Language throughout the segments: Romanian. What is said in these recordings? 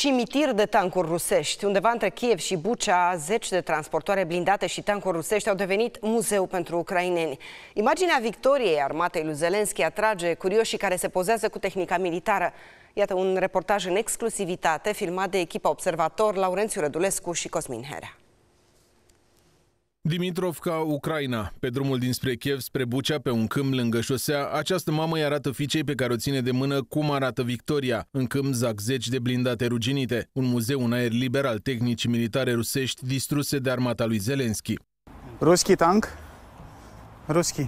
Cimitir de tancuri rusești. Undeva între Kiev și Bucea, zeci de transportoare blindate și tancuri rusești au devenit muzeu pentru ucraineni. Imaginea victoriei armatei lui Zelensky atrage curioșii care se pozează cu tehnica militară. Iată un reportaj în exclusivitate filmat de echipa Observator, Laurențiu Rădulescu și Cosmin Hera. Dimitrovka, Ucraina. Pe drumul dinspre Kiev spre Bucea, pe un câmp lângă șosea, această mamă îi arată fiicei pe care o ține de mână cum arată victoria. În câmp zac zeci de blindate ruginite. Un muzeu în aer liber al tehnicii militare rusești distruse de armata lui Zelensky. Ruski tank? Ruski.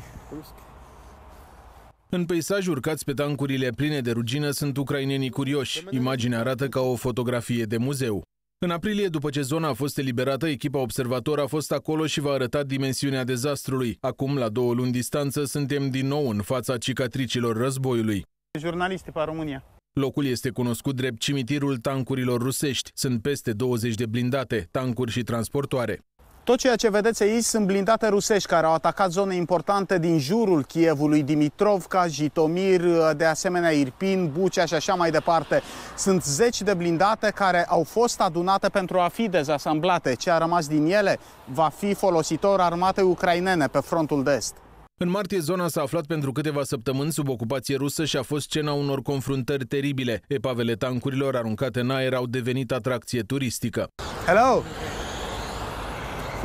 În peisaj, urcați pe tancurile pline de rugină, sunt ucrainenii curioși. Imaginea arată ca o fotografie de muzeu. În aprilie, după ce zona a fost eliberată, echipa Observator a fost acolo și v-a arătat dimensiunea dezastrului. Acum, la 2 luni distanță, suntem din nou în fața cicatricilor războiului. Jurnaliști pe România. Locul este cunoscut drept cimitirul tancurilor rusești. Sunt peste 20 de blindate, tancuri și transportoare. Tot ceea ce vedeți aici sunt blindate rusești care au atacat zone importante din jurul Kievului, Dimitrovka, Jitomir, de asemenea Irpin, Bucea și așa mai departe. Sunt zeci de blindate care au fost adunate pentru a fi dezasamblate. Ce a rămas din ele va fi folositor armatei ucrainene pe frontul de est. În martie, zona s-a aflat pentru câteva săptămâni sub ocupație rusă și a fost scena unor confruntări teribile. Epavele tancurilor aruncate în aer au devenit atracție turistică. Hello!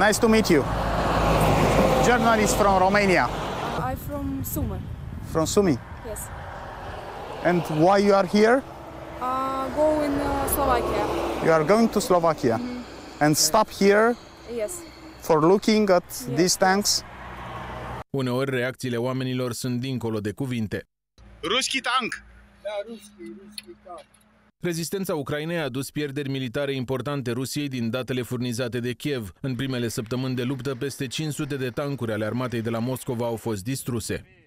Nice to meet you. Journalist from Romania. I'm from Sumy. From Sumy? Yes. And why you are here? Go in Slovakia. You are going to Slovakia and stop here? Yes. For looking at these tanks? Uneori reacțiile oamenilor sunt dincolo de cuvinte. Ruski tank. Da, ruski tank. Rezistența Ucrainei a adus pierderi militare importante Rusiei din datele furnizate de Kiev. În primele săptămâni de luptă, peste 500 de tancuri ale armatei de la Moscova au fost distruse.